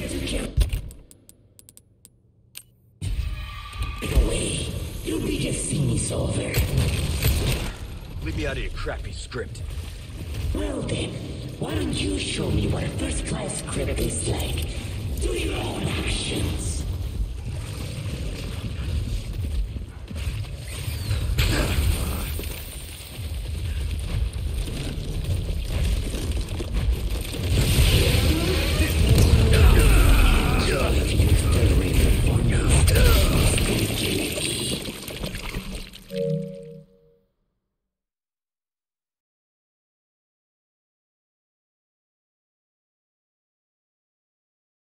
In a way, you'll be just seeing this over. Leave me out of your crappy script. Well then, why don't you show me what a first-class script is like?